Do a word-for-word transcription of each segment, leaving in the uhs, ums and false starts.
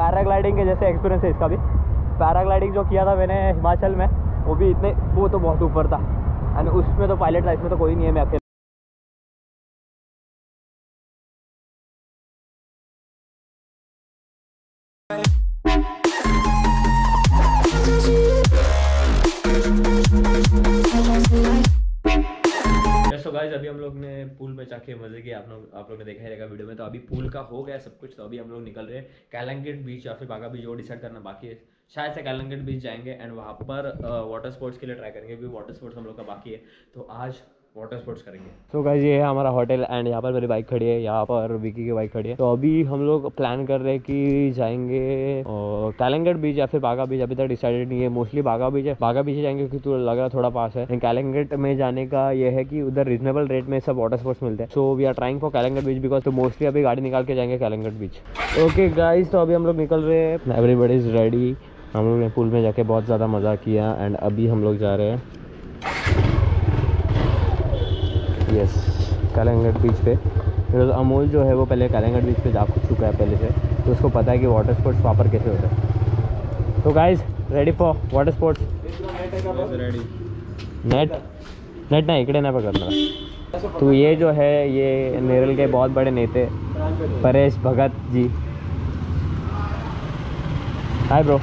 Paragliding के जैसे experience है इसका भी। पैराग्लाइडिंग जो किया था मैंने हिमाचल में, वो भी इतने वो तो बहुत ऊपर था, एंड उसमें तो पायलट था, इसमें तो कोई नहीं है, मैं अकेले। अभी हम लोग ने पूल में जाके मजे किए, आप लोग आप लोग ने देखा ही रहेगा वीडियो में। तो अभी पूल का हो गया सब कुछ, तो अभी हम लोग निकल रहे हैं कैलंगेट बीच या फिर बागा बीच, जो डिसाइड करना बाकी है। शायद से कैलंगेट बीच जाएंगे एंड वहाँ पर वाटर स्पोर्ट्स के लिए ट्राई करेंगे, क्योंकि वाटर स्पोर्ट्स हम लोग का बाकी है, तो आज वाटर स्पोर्ट्स करेंगे। तो गाइस ये है हमारा होटल एंड यहाँ पर मेरी बाइक खड़ी है, यहाँ पर विकी की बाइक खड़ी है। तो अभी हम लोग प्लान कर रहे हैं कि जाएंगे कैलंगेट बीच या फिर बागा बीच, अभी तक डिसाइडेड नहीं है। मोस्टली बागा बीच है, बागा बीच जाएंगे क्योंकि तो लग रहा थोड़ा पास है। कैलंगेट में जाने का ये है कि उधर रिजनेबल रेट में सब वाटर स्पोर्ट्स मिलते हैं, so we are trying for Calangute beach because. तो मोस्टली अभी गाड़ी निकाल के जाएंगे कैलंगेट बीच। ओके गाइज, तो अभी हम लोग निकल रहे हैं, एवरीबडी इज रेडी। हम लोग ने पूल में जाके बहुत ज़्यादा मज़ा किया एंड अभी हम लोग जा रहे हैं यस कैलंगेट बीच पे। फिर अमोल जो है वो पहले कैलंगेट बीच पे जा चुका है पहले से, तो उसको पता है कि वाटर स्पोर्ट्स वहाँ पर कैसे होता है। तो guys ready for water sports? नेट नेट ना इकड़े ना पकड़ना। तो ये जो है ये नेरल के बहुत बड़े नेता परेश भगत जी, हाय ब्रो।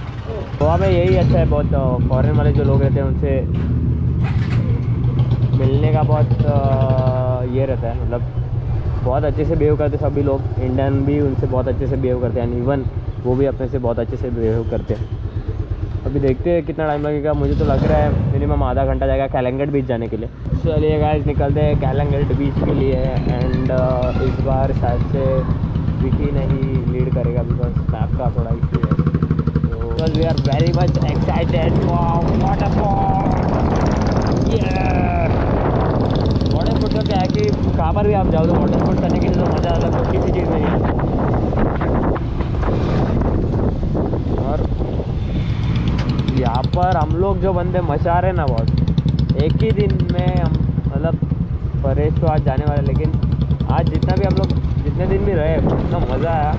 गोवा में यही अच्छा है, बहुत फॉरेन वाले जो लोग रहते हैं उनसे मिलने का बहुत ये रहता है, मतलब बहुत अच्छे से बिहेव करते सभी लोग। इंडियन भी उनसे बहुत अच्छे से बिहेव करते हैं एंड इवन वो भी अपने से बहुत अच्छे से बिहेव करते हैं। अभी देखते हैं कितना टाइम लगेगा, मुझे तो लग रहा है मिनिमम आधा घंटा जाएगा कैलंगेट बीच जाने के लिए। चलिए गाइस निकलते हैं कैलंगेट बीच के लिए एंड इस बार शायद से विकी नहीं लीड करेगा बिकॉज मैप का थोड़ा इश्यू है। तो we are very much excited for waterfall. Water sports में क्या है कि कहाँ पर भी आप जाओ तो वाटर स्पोर्ट्स करने के लिए तो मज़ा अलग है, किसी चीज़ में नहीं। और यहाँ पर हम लोग जो बंदे मचा रहे ना बहुत, एक ही दिन में हम मतलब परेश तो आज जाने वाले, लेकिन आज जितना भी हम लोग जितने दिन भी रहे उतना मज़ा आया।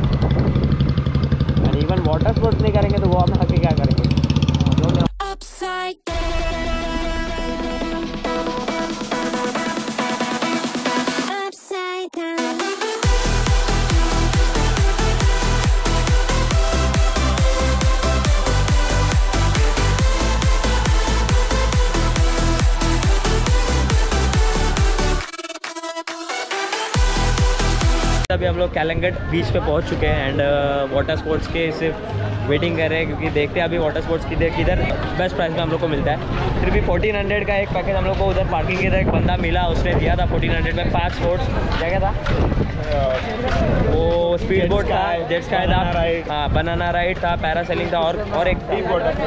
और इवन वाटर स्पोर्ट्स नहीं करेंगे तो वो हम आके क्या करेंगे। हम लोग अभी हम लोग कैलंगेट बीच पे पहुंच चुके हैं एंड वाटर स्पोर्ट्स के सिर्फ वेटिंग कर रहे हैं, क्योंकि देखते हैं अभी वाटर स्पोर्ट्स किधर किधर बेस्ट प्राइस में हम लोग को मिलता है। फिर भी फोर्टीन हंड्रेड का एक पैकेज हम लोग को उधर पार्किंग के इधर एक बंदा मिला, उसने दिया था फोर्टीन हंड्रेड में पाँच स्पोर्ट्स। क्या था वो? स्पीड बोट था, जेट स्काई था, हाँ बनाना राइड था, पैरासेलिंग था और और एक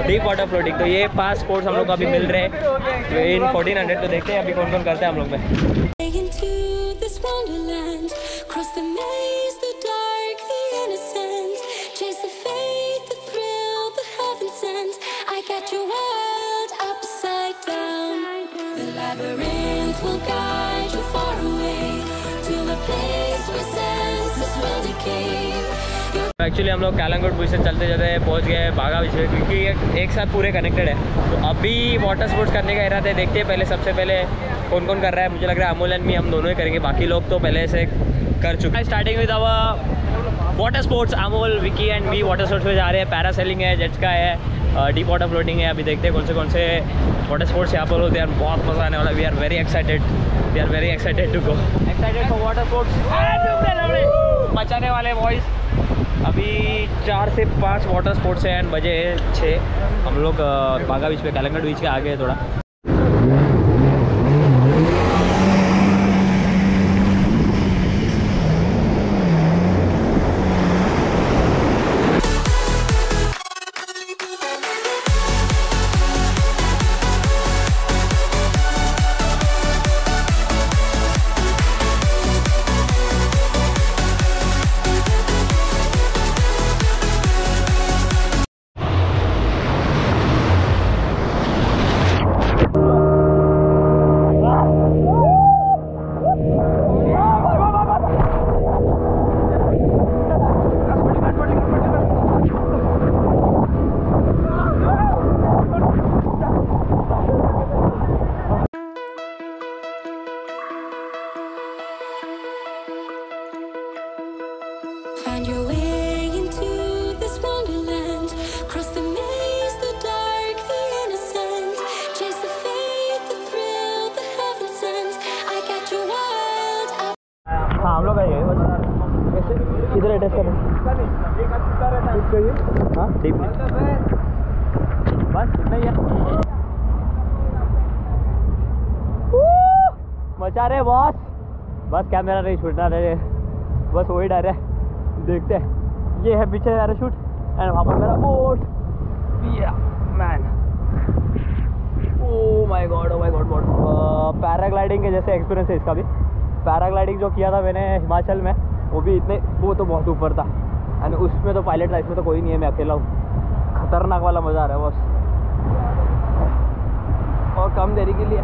डीप वाटर फ्लोटिंग। तो ये पाँच स्पोर्ट्स हम लोग को अभी मिल रहे हैं इन फोर्टीन हंड्रेड। तो देखते हैं अभी कौन कौन करते हैं हम लोग में। Cross the maze, the dark, the innocence. Chase the faith, the thrill, the heaven sent. I got your world upside down. The labyrinth will guide you far away to a place where senses will decay. Actually हम लोग कैलंगेट बीच से चलते चलते पहुंच गए बागा बीच में, क्योंकि एक, एक साथ पूरे कनेक्टेड है। तो अभी वाटर स्पोर्ट्स करने का इरादा है, देखते हैं पहले सबसे पहले कौन कौन कर रहा है। मुझे लग रहा है अमोलन भी हम दोनों ही करेंगे, बाकी लोग तो पहले से कर चुके हैं। Starting with our water sports, Amol Vicky and me water sports में जा रहे हैं। पैरासेलिंग है, जेट स्काई है, डीप वाटर फ्लोटिंग है। अभी देखते हैं कौन से कौन से वाटर स्पोर्ट्स यहाँ पर होते हैं, बहुत मज़ा आने वाला। We are very excited, we are very excited to go, excited for water sports. मचाने वाले बॉयज़। अभी चार से पाँच वाटर स्पोर्ट्स हैं एंड बजे है छः। हम लोग बागा बीच पे कैलंगेट बीच के आगे है थोड़ा। चाहिए? हाँ ठीक है बस इतना ही है। मचा रहे बॉस, बस कैमरा नहीं छूटना रहे, बस वही डर है। देखते हैं, ये है पीछे पैराशूट एंड वहाँ पर मेरा boat man. Oh my god, oh my god god. Paragliding के जैसे एक्सपीरियंस है इसका भी। पैराग्लाइडिंग जो किया था मैंने हिमाचल में, वो भी इतने वो तो बहुत ऊपर था एंड उसमें तो पायलट था, इसमें तो कोई नहीं है, मैं अकेला हूँ। खतरनाक वाला मज़ा आ रहा है बस, और कम देरी के लिए।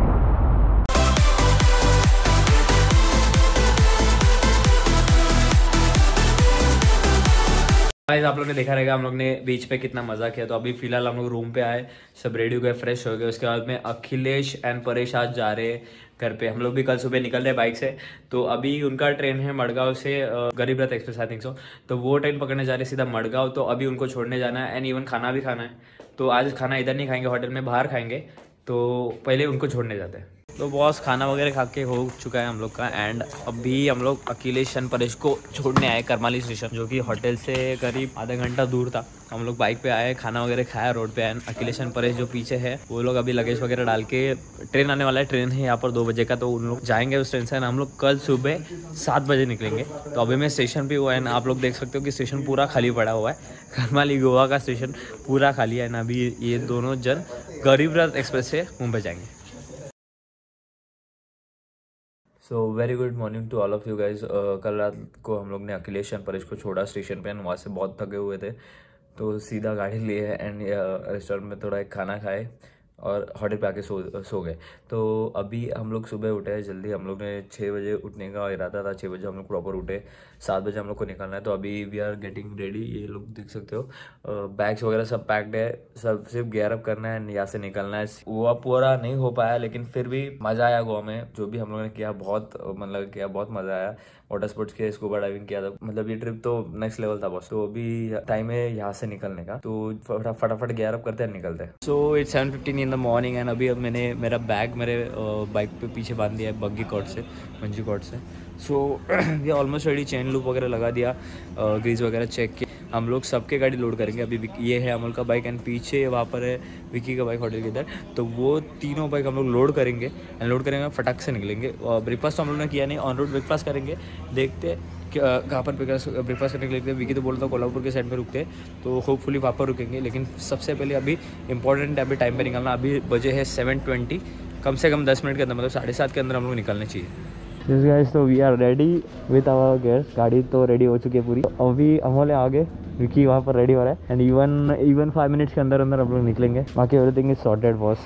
गाइस आप लोग ने देखा रहेगा हम लोग ने बीच पे कितना मजा किया। तो अभी फिलहाल हम लोग रूम पे आए, सब रेडी हो गए, फ्रेश हो गए। उसके बाद में अखिलेश एंड परेश आज जा रहे घर पे। हम लोग भी कल सुबह निकल रहे बाइक से, तो अभी उनका ट्रेन है मड़गांव से, गरीब रथ एक्सप्रेस आई थिंक सो, तो वो ट्रेन पकड़ने जा रहे सीधा मड़गांव। तो अभी उनको छोड़ने जाना है एंड इवन खाना भी खाना है, तो आज खाना इधर नहीं खाएंगे होटल में, बाहर खाएंगे। तो पहले उनको छोड़ने जाते हैं। तो बॉस खाना वगैरह खा के हो चुका है हम लोग का एंड अभी हम लोग अखिलेश एंड परेश को छोड़ने आए करमाली स्टेशन, जो कि होटल से करीब आधा घंटा दूर था। हम लोग बाइक पे आए, खाना वगैरह खाया रोड पे एंड अखिलेश एंड परेश जो पीछे है वो लोग अभी लगेज वगैरह डाल के, ट्रेन आने वाला है, ट्रेन है यहाँ पर दो बजे का, तो उन लोग जाएंगे उस ट्रेन से। हम लोग कल सुबह सात बजे निकलेंगे। तो अभी मैं स्टेशन पर हुआ एंड आप लोग देख सकते हो कि स्टेशन पूरा खाली पड़ा हुआ है। करमाली गोवा का स्टेशन पूरा खाली है एंड अभी ये दोनों जन गरीब रथ एक्सप्रेस से मुंबई जाएंगे। So very good morning to all of you guys. कल रात को हम लोग ने अखिलेश एंड परेश को छोड़ा स्टेशन पे एंड वहाँ से बहुत थके हुए थे, तो सीधा गाड़ी लिए एंड रेस्टोरेंट में थोड़ा एक खाना खाए और होटल पे आके सो सो गए। तो अभी हम लोग सुबह उठे हैं जल्दी, हम लोग ने छः बजे उठने का इरादा था, छः बजे हम लोग प्रॉपर उठे, सात बजे हम लोग को निकलना है। तो अभी वी आर गेटिंग रेडी, ये लोग देख सकते हो बैग्स वगैरह सब पैक्ड है, सब सिर्फ गेयर अप करना है, यहाँ से निकलना है। गोवा पूरा नहीं हो पाया लेकिन फिर भी मज़ा आया गोवा में, जो भी हम लोगों ने किया बहुत मतलब किया, बहुत मज़ा आया। वाटर स्पोर्ट्स किया, स्कूबा डाइविंग किया था, मतलब ये ट्रिप तो नेक्स्ट लेवल था बॉस। तो अभी टाइम है यहाँ से निकलने का, तो फटाफट गेयर अप करते हैं, निकलते हैं। So it's seven fifteen in the morning and अभी अब मैंने मेरा बैग मेरे बाइक पे पीछे बांध दिया है बग्गी कॉर्ड से, मंजी कॉर्ड से। सो ये ऑलमोस्ट रेडी, चेन लूप वगैरह लगा दिया, ग्रीस वगैरह चेक किया। हम लोग सबके गाड़ी लोड करेंगे। अभी ये है अमल का बाइक एंड पीछे वहाँ पर है विकी का बाइक होटल के इधर, तो वो तीनों बाइक हम लोग लोड करेंगे एंड लोड करेंगे फटाक से निकलेंगे। ब्रेकफास्ट तो हम लोग ने किया नहीं, ऑन रोड ब्रेकफास्ट करेंगे, देखते कहाँ पर ब्रेकफास्ट करने के लिए। विकी तो बोलता कोल्हापुर के साइड में रुकते, तो होपफुली वहाँ पर रुकेंगे। लेकिन सबसे पहले अभी इंपॉर्टेंट है, अभी टाइम पर निकलना। अभी बजे है सेवन ट्वेंटी, कम से कम दस मिनट के अंदर, मतलब साढ़े सात के अंदर हम लोग निकलने चाहिए। यस गाइस, तो we are ready with our gears, गाड़ी तो रेडी हो चुकी है पूरी। अभी अमोल आगे, विकी वहाँ पर रेडी हो रहा है and even even five minutes के अंदर अंदर हम लोग निकलेंगे। बाकी एवरीथिंग इज सॉर्टेड बॉस।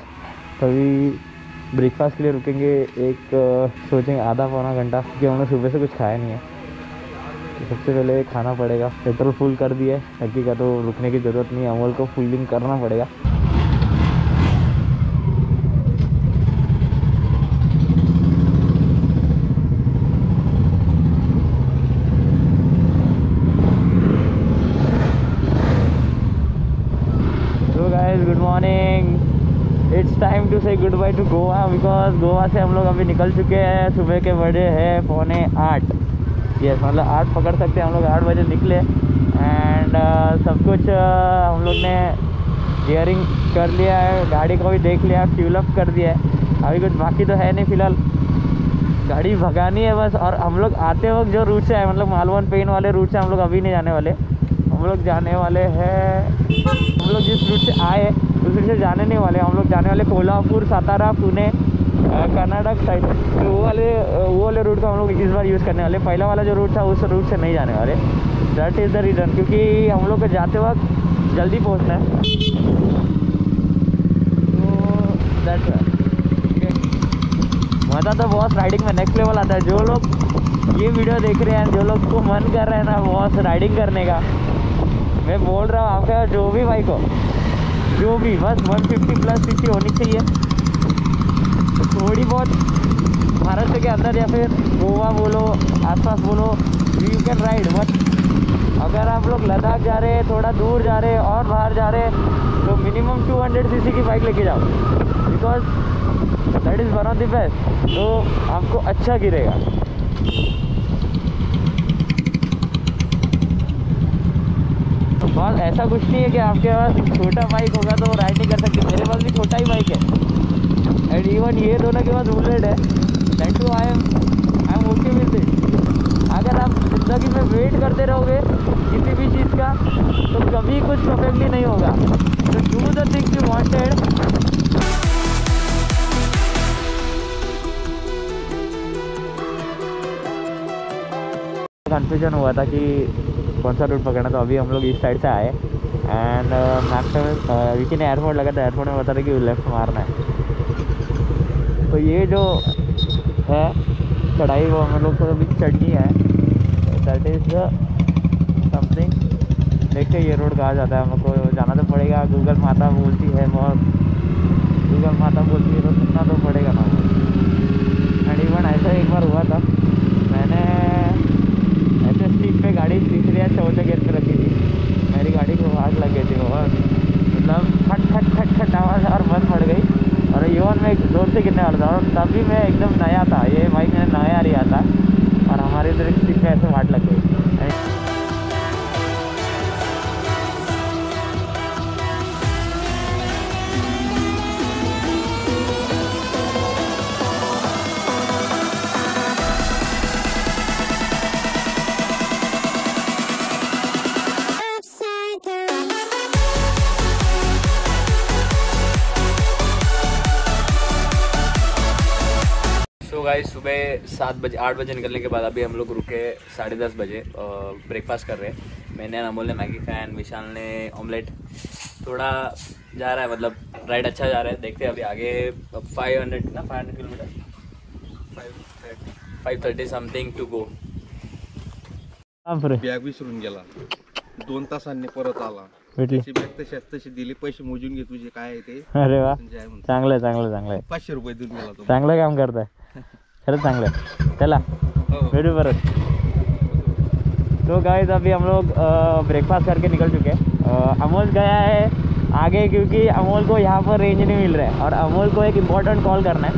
तभी ब्रेकफास्ट के लिए रुकेंगे एक सोचेंगे आधा पौना घंटा, क्योंकि हम लोग सुबह से कुछ खाया नहीं है। सबसे पहले खाना पड़ेगा, पेट्रोल फुल कर दिया है टक्की का, तो रुकने की ज़रूरत नहीं है, अमोल को फुलिंग करना पड़ेगा। तो guys good morning, it's time to say good bye to Goa, because Goa से हम लोग अभी निकल चुके हैं। सुबह के बजे है पौने आठ, यस yes, मतलब आठ पकड़ सकते हैं हम लोग, आठ बजे निकले एंड uh, सब कुछ uh, हम लोग ने गियरिंग कर लिया है, गाड़ी को भी देख लिया, फ्यूलअप कर दिया है। अभी कुछ बाकी तो है नहीं, फिलहाल गाड़ी भगानी है बस। और हम लोग आते वक्त जो रूट से आए, मतलब मालवण पेन वाले रूट से हम लोग अभी नहीं जाने वाले, हम लोग जाने वाले हैं, हम लोग जिस रूट से आए उस रूट से जाने नहीं वाले, हम लोग जाने वाले कोल्हापुर, सातारा, पुणे, कर्नाटक साइड। तो वो वाले वो वाले रूट का हम लोग इस बार यूज़ करने वाले, पहला वाला जो रूट था उस रूट से नहीं जाने वाले। दैट इज़ द रीज़न, क्योंकि हम लोग को जाते वक्त जल्दी पहुंचना है। तो दैट्स मज़ा तो बहुत राइडिंग में नेक्स्ट लेवल आता है। जो लोग ये वीडियो देख रहे हैं, जो लोग को मन कर रहे हैं ना बहुत राइडिंग करने का, मैं बोल रहा हूँ आपका जो भी बाइक हो, जो भी बस वन फिफ्टी प्लस सीसी होनी चाहिए, थोड़ी बहुत महाराष्ट्र के अंदर या फिर गोवा बोलो, आसपास बोलो, यू कैन राइड। बट अगर आप लोग लद्दाख जा रहे हैं, थोड़ा दूर जा रहे हैं और बाहर जा रहे हैं, तो मिनिमम टू हंड्रेड सीसी की बाइक लेके जाओ, because that is one of the best. तो आपको अच्छा गिरेगा। और ऐसा कुछ नहीं है कि आपके पास छोटा बाइक होगा तो राइड नहीं कर सकते। मेरे पास भी छोटा ही बाइक है एंड इवन ये दोनों के पास बुलेट है। That too I am I am okay with it. अगर आप ज़िंदगी में वेट करते रहोगे किसी भी चीज़ का तो कभी कुछ परफेक्टली नहीं होगा। तो do the things you wanted. Confusion हुआ था कि कौन सा रूट पकड़ना, तो अभी हम लोग इस साइड से आए एंड मैप से विकी ने एयरपोर्ट लगा था, एयरपोर्ट में बता रहे कि लेफ्ट मारना है। तो ये जो है चढ़ाई वो हम लोग को अभी चढ़नी है। That is something. देखते ये रोड कहाँ जाता है, हमको जाना तो पड़ेगा। गूगल माता बोलती है बहुत, गूगल माता बोलती है तो सुनना तो पड़ेगा ना। एंड इवन ऐसा एक बार हुआ था, मैंने सीट पे गाड़ी तीसरे या चौथे गेट पे रखी थी, मेरी गाड़ी को आग लग गई थी और मतलब खट खट खट खट आवाज़ और बंद पड़ गई और यून में एक जोर से गिरने वाला था। और तभी मैं एकदम नया था, ये बाइक मैंने नया लिया था और हमारे इधर एक सीट पे ऐसे वाट लग गई। गाइस सुबह सात बजे आठ बजे निकलने के बाद अभी हम लोग रुके साढ़े दस बजे। ब्रेकफास्ट कर रहे हैं, मैंने अमोल ने मैगी खाया, विशाल ने ऑमलेट। थोड़ा जा रहा है मतलब राइड अच्छा जा रहा है, देखते हैं अभी आगे। फाइव हंड्रेड ना five hundred kilometre five thirty something to go. Bag विसरून गेला, दोन तासांनी परत आला। त्याची बॅग तशी तशी दिली, पैसे मोजून घे तुझे काय ते। अरे वा, चांगलं चांगलं चांगलं। पाचशे रुपये देऊन गेला तो, चांगलं काम करताय। खरंच चांगलं है, चला भेटू परत। तो गाइस अभी हम लोग ब्रेकफास्ट करके निकल चुके हैं। अमोल गया है आगे क्योंकि अमोल को यहाँ पर रेंज नहीं मिल रहा है और अमोल को एक इम्पॉर्टेंट कॉल करना है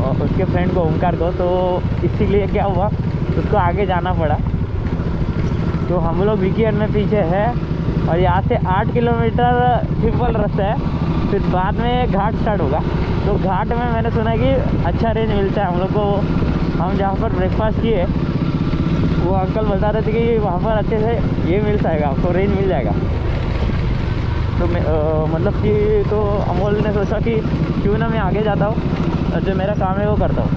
और उसके फ्रेंड को, ओमकार को। तो इसीलिए क्या हुआ, उसको आगे जाना पड़ा। तो हम लोग वीकेंड में पीछे है और यहाँ से आठ किलोमीटर सिंपल रास्ता है, फिर बाद में घाट स्टार्ट होगा। तो घाट में मैंने सुना है कि अच्छा रेंज मिलता है हम लोग को। हम जहाँ पर ब्रेकफास्ट किए वो अंकल बता रहे थे कि वहाँ पर अच्छे से ये मिल जाएगा आपको, रेंज मिल जाएगा। तो मैं मतलब कि तो अमोल ने सोचा कि क्यों ना मैं आगे जाता हूँ और जो मेरा काम है वो करता हूँ।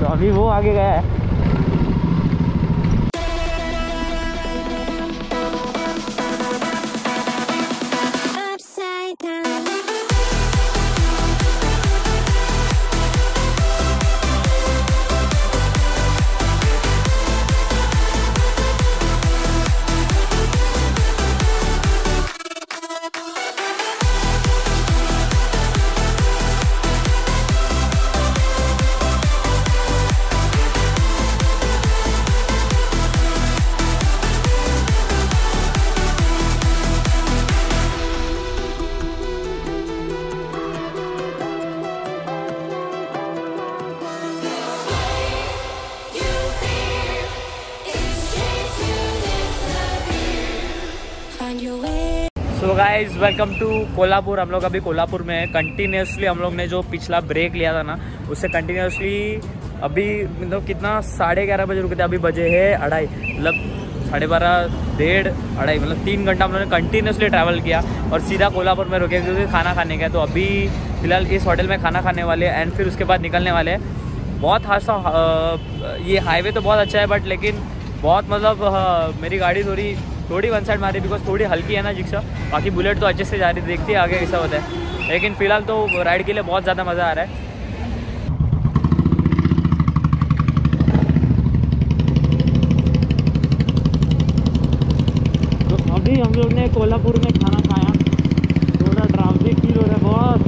तो अभी वो आगे गया है। So guys welcome to Kolhapur. हम लोग अभी कोल्हापुर में है। कंटिन्यूसली हम लोग ने जो पिछला ब्रेक लिया था ना, उससे कंटिन्यूसली अभी मतलब कितना साढ़े ग्यारह बजे रुके थे, अभी बजे है अढ़ाई, मतलब साढ़े बारह डेढ़ अढ़ाई, मतलब तीन घंटा हम लोगों ने कंटिन्यूसली ट्रैवल किया और सीधा कोल्हापुर में रुके क्योंकि खाना खाने का। तो अभी फिलहाल इस होटल में खाना खाने वाले हैं एंड फिर उसके बाद निकलने वाले हैं। बहुत हादसा, ये हाईवे तो बहुत अच्छा है बट लेकिन बहुत मतलब आ, मेरी गाड़ी थोड़ी थोड़ी वन साइड मारी बिकॉज थोड़ी हल्की है ना जिक्सर। बाकी बुलेट तो अच्छे से जा रही, देखती है आगे ऐसा होता है। लेकिन फिलहाल तो राइड के लिए बहुत ज़्यादा मज़ा आ रहा है। तो अभी हम लोग ने कोल्हापुर में खाना खाया, थोड़ा ट्रैफिक फील हो रहा है बहुत।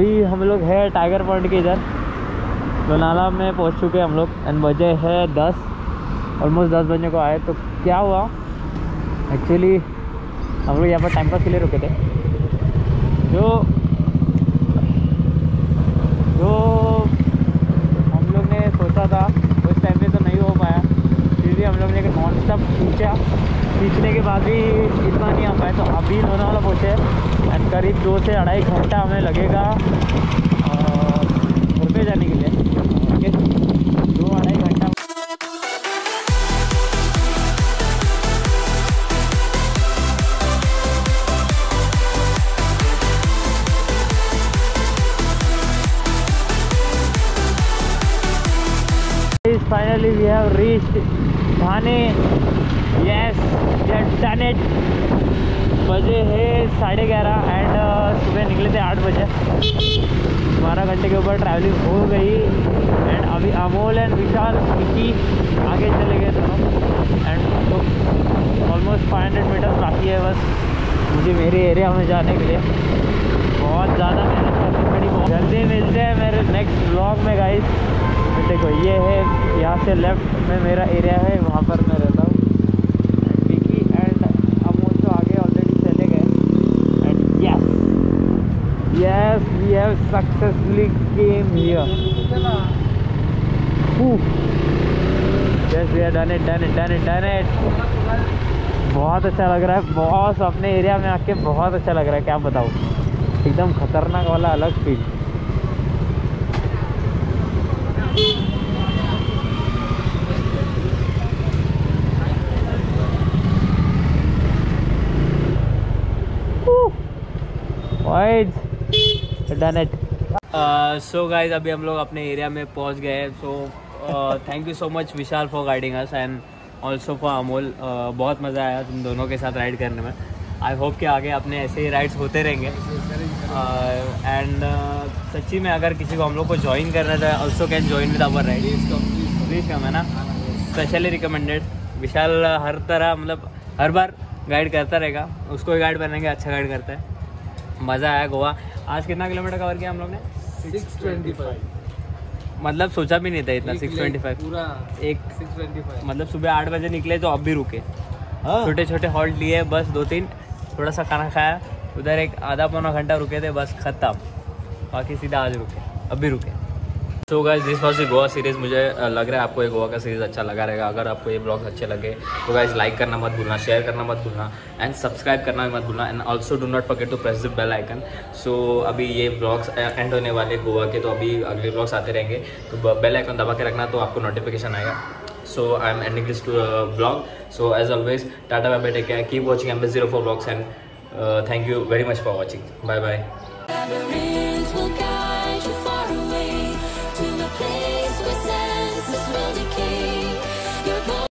अभी हम लोग है टाइगर पॉइंट के इधर लोनाला में पहुंच चुके हैं हम लोग एंड बजे है दस, ऑलमोस्ट दस बजने को आए। तो क्या हुआ एक्चुअली हम लोग यहाँ पर टाइम पास के लिए रुके थे। जो जो हम लोग ने सोचा था उस टाइम पे तो नहीं हो पाया, फिर भी हम लोग ने नॉन स्टॉप खींचा, खींचने के बाद भी इतना नहीं आ पाया। तो अभी लोनावाला पहुँचे एंड करीब दो से अढ़ाई घंटा हमें लगेगा घर पे जाने के लिए। ओके, दो अढ़ाई घंटा। Finally we have reached Thane. Yes, we have done it. बजे है साढ़े ग्यारह एंड सुबह निकले थे आठ बजे। बारह घंटे के ऊपर ट्रैवलिंग हो गई एंड अभी अमोल एंड विशाल इसी आगे चले गए दोनों and almost five hundred metres बाकी है बस मुझे मेरे एरिया में जाने के लिए। बहुत ज़्यादा मेहनत करनी पड़ी। जल्दी मिलते हैं मेरे नेक्स्ट व्लॉग में गाइस। देखो ये है, यहाँ से लेफ्ट में मेरा एरिया है, वहाँ पर मैं रहता हूँ। टिकी एंड अमोल तो आगे ऑलरेडी चले गए and yes yes we have successfully came here. Yes we have done it done it done it done it. बहुत अच्छा लग रहा है बॉस, अपने एरिया में आके बहुत अच्छा लग रहा है, क्या बताऊँ। एकदम खतरनाक वाला अलग feel. Done it. So guys अभी हम लोग अपने एरिया में पहुंच गए हैं। So thank you so much Vishal for guiding us and also for Amol. बहुत मज़ा आया तुम दोनों के साथ राइड करने में। आई होप कि आगे अपने ऐसे ही राइड्स होते रहेंगे एंड uh, uh, सच्ची में अगर किसी को हम लोग को ज्वाइन करना था also can join with our ride. Please come है ना, स्पेशली रिकमेंडेड। विशाल हर तरह मतलब हर बार गाइड करता रहेगा, उसको ही गाइड बनाएंगे, अच्छा गाइड करता है। मज़ा आया गोवा। आज कितना किलोमीटर कवर किया हम लोग ने? Six twenty five. मतलब सोचा भी नहीं था इतना। सिक्स ट्वेंटी फाइव पूरा एक सिक्स ट्वेंटी फाइव। मतलब सुबह आठ बजे निकले तो अब भी रुके, छोटे छोटे हॉल्ट लिए बस दो तीन, थोड़ा सा खाना खाया उधर, एक आधा पौना घंटा रुके थे बस, ख़त्म। बाकी सीधा आज रुके, अब भी रुके। So guys this was the Goa series. मुझे लग रहा है आपको ये गोवा का सीरीज़ अच्छा लगा रहेगा। अगर आपको ये ब्लॉग्स अच्छे लगे तो गाइस लाइक करना मत भूलना, शेयर करना मत भूलना एंड सब्सक्राइब करना मत भूलना and also do not forget to press the bell icon. सो अभी ये ब्लॉग्स एंड होने वाले गोवा के, तो अभी अगले ब्लॉग्स आते रहेंगे, तो बेल आइकन दबा के रखना तो आपको नोटिफिकेशन आएगा। So I am ending this blog. So as always tata bye bye, take care, keep watching M B zero four blogs and thank you very much for watching. Bye bye.